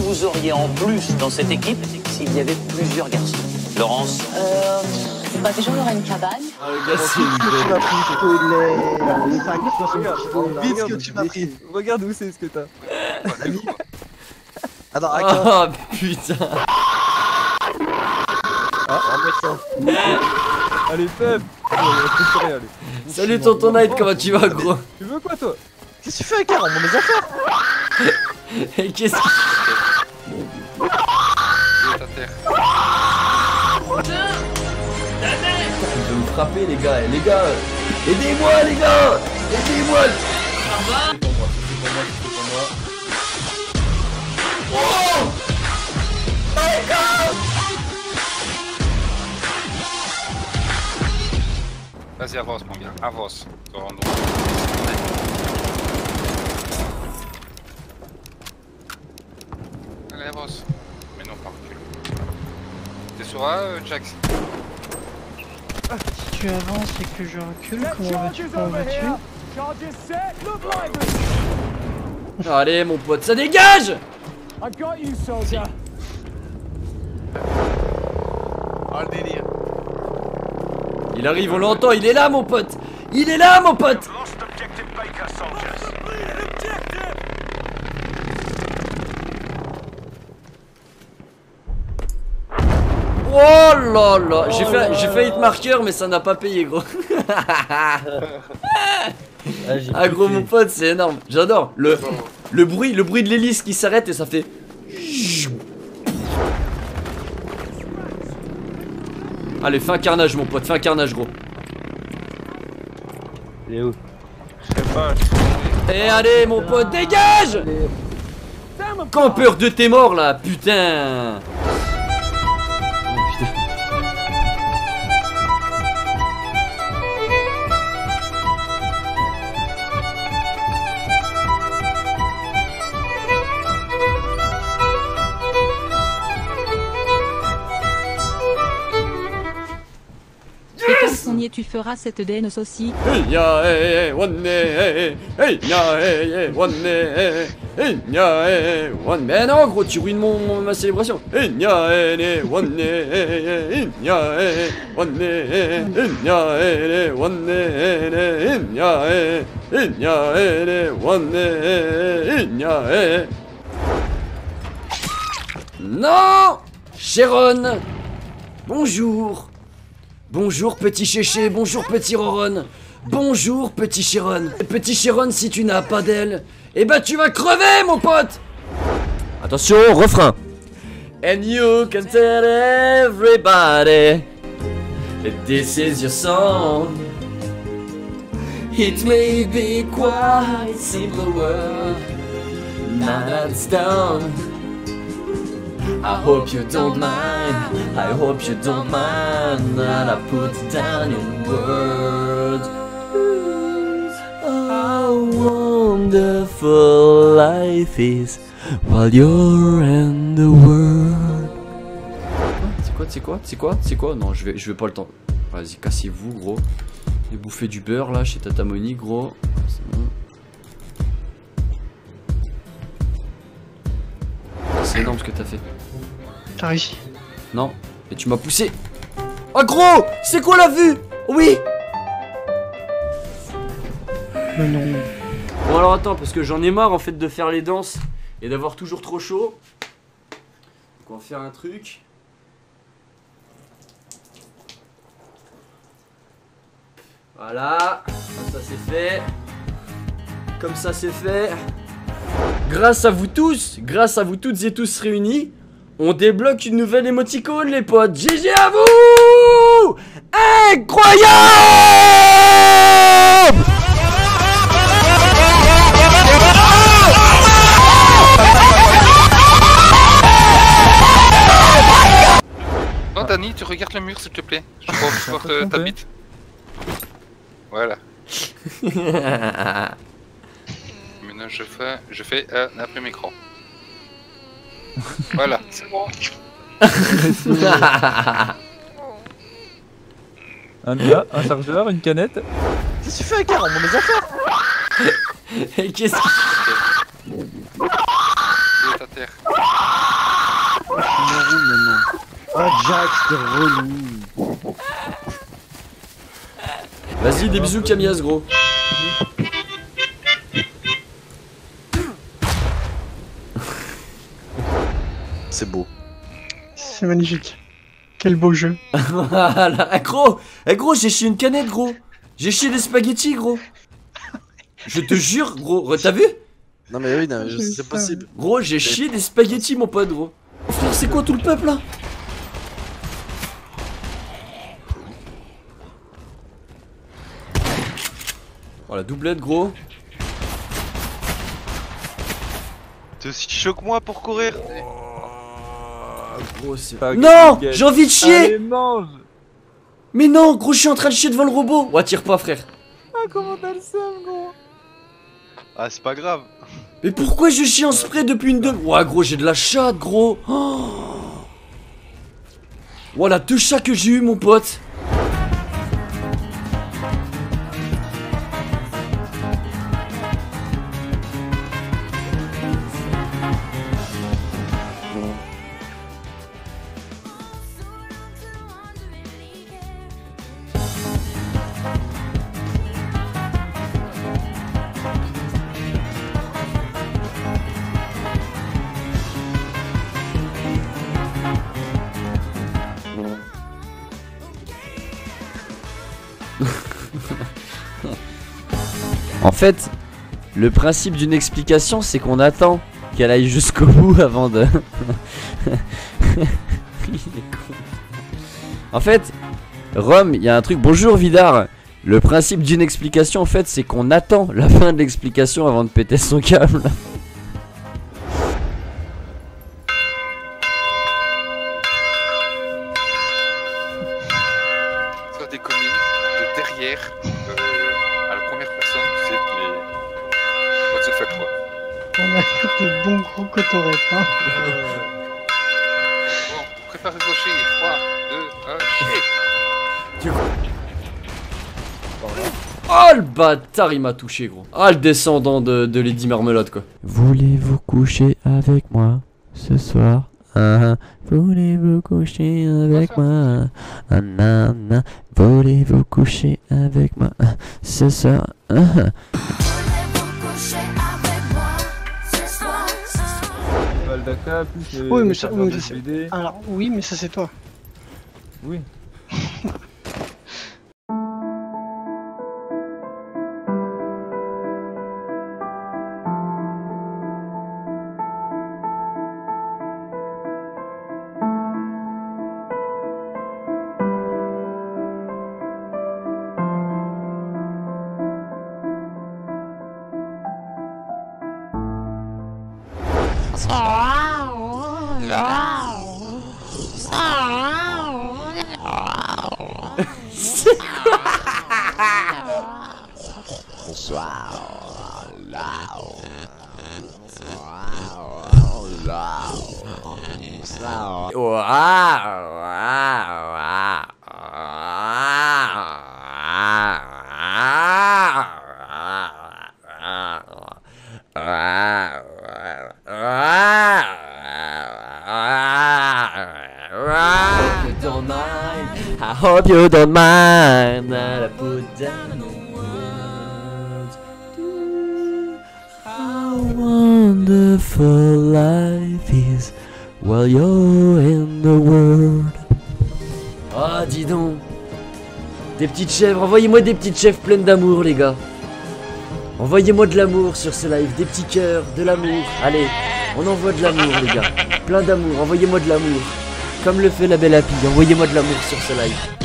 que vous auriez en plus dans cette équipe s'il y avait plusieurs garçons? Laurence? Bah déjà on aura une cabane. Merci. Vite ce que tu m'as pris. Regarde où c'est ce que t'as. Ah putain. Ah on met ça. Allez peuple. Salut tonton Night, comment tu vas gros? Tu veux quoi toi? Qu'est-ce que tu fais avec Aaron, mon mes affaires? Et qu'est-ce que tu fais? Je vais me frapper les gars, aidez-moi les gars, c'est pour moi, Oh my god. Vas-y avance mon gars, avance. Allez avance. Mais non pas recul. T'es sur A Jack? Si tu avances et que je recule, comment vas-tu? Allez mon pote, ça dégage. I got you, soldier. Oh le délire. Il arrive, on l'entend, il est là mon pote. Oh là là, j'ai failli te marquer mais ça n'a pas payé gros. Ah gros mon pote c'est énorme, j'adore le bruit de l'hélice qui s'arrête et ça fait. Allez fais un carnage mon pote, fais un carnage gros. Il est où? Je sais pas. Et allez mon pote dégage. Campeur de tes morts là putain. Tu feras cette dance aussi. Mais non gros tu ruines ma célébration. Non Sharon. Bonjour. Bonjour petit chéché, bonjour petit Roron. Bonjour petit Sharon. Petit Sharon, si tu n'as pas d'aile, eh ben tu vas crever mon pote. Attention, refrain. And you can tell everybody that this is your song. It may be quite simple world, now that's done. I hope you don't mind, I hope you don't mind that I put down in words. How wonderful life is while you're in the world. C'est quoi? Non, je vais pas le temps. Vas-y, cassez-vous, gros. Les bouffées du beurre là chez Tata Monique, gros. C'est bon. C'est énorme ce que t'as fait. T'as réussi? Non, et tu m'as poussé. Ah gros, c'est quoi la vue? Oui. Mais non. Bon alors attends, parce que j'en ai marre en fait de faire les danses et d'avoir toujours trop chaud. Donc on va faire un truc. Voilà, comme ça c'est fait. Grâce à vous tous, grâce à vous toutes et tous réunis, on débloque une nouvelle émoticône les potes. GG à vous! Incroyable! Non Danny, tu regardes le mur s'il te plaît. Je crois que ta bite. Voilà. Je fais un après-micro. Voilà, c'est bon. Un gars, un chargeur, une canette. Qu'est-ce que tu fais avec Aaron, mon mes affaires? Et qu'est-ce que tu fais? Il est à terre. maintenant. Oh Jack, je te relis. Vas-y, des bisous Camillas, gros. C'est beau. C'est magnifique. Quel beau jeu. Voilà. Gros, gros j'ai chié une canette, gros. J'ai chié des spaghettis, gros. Je te jure, gros. T'as vu? Non mais oui, c'est possible. Gros, j'ai chié des spaghettis, mon pote, gros. Frère, c'est quoi tout le peuple, là? Oh, la doublette, gros. T'es aussi chaud que moi pour courir. Gros, pas non, j'ai envie de chier. Allez, mange. Mais non, gros, je suis en train de chier devant le robot. Ouais, tire pas, frère. Ah, comment t'as le seum, gros? Ah, c'est pas grave. Mais pourquoi je chie en spray depuis une deux? Ouais, gros, j'ai de la chatte, gros. Oh. Voilà, 2 chats que j'ai eu, mon pote. En fait, le principe d'une explication, c'est qu'on attend qu'elle aille jusqu'au bout avant de... Il est con. En fait, Rome, il y a un truc... Bonjour Vidar. Le principe d'une explication, en fait, c'est qu'on attend la fin de l'explication avant de péter son câble. Oh le bâtard, il m'a touché, gros. Ah, le descendant de Lady Marmelote, quoi. Voulez-vous coucher avec moi ce soir? Voulez-vous coucher avec moi? Voulez-vous coucher avec moi ce soir? Dakar, plus oui, mais ça, oui, alors, oui, mais ça c'est toi. Oui. I hope you don't mind that I put down the words. How wonderful life is while you're in the world. Ah, dis donc. Des petites chèvres, envoyez-moi des petites chèvres pleines d'amour, les gars. Envoyez-moi de l'amour sur ce live, des petits cœurs, de l'amour. Allez, on envoie de l'amour, les gars. Plein d'amour, envoyez-moi de l'amour. Comme le fait la Belle app, envoyez-moi de l'amour sur ce live.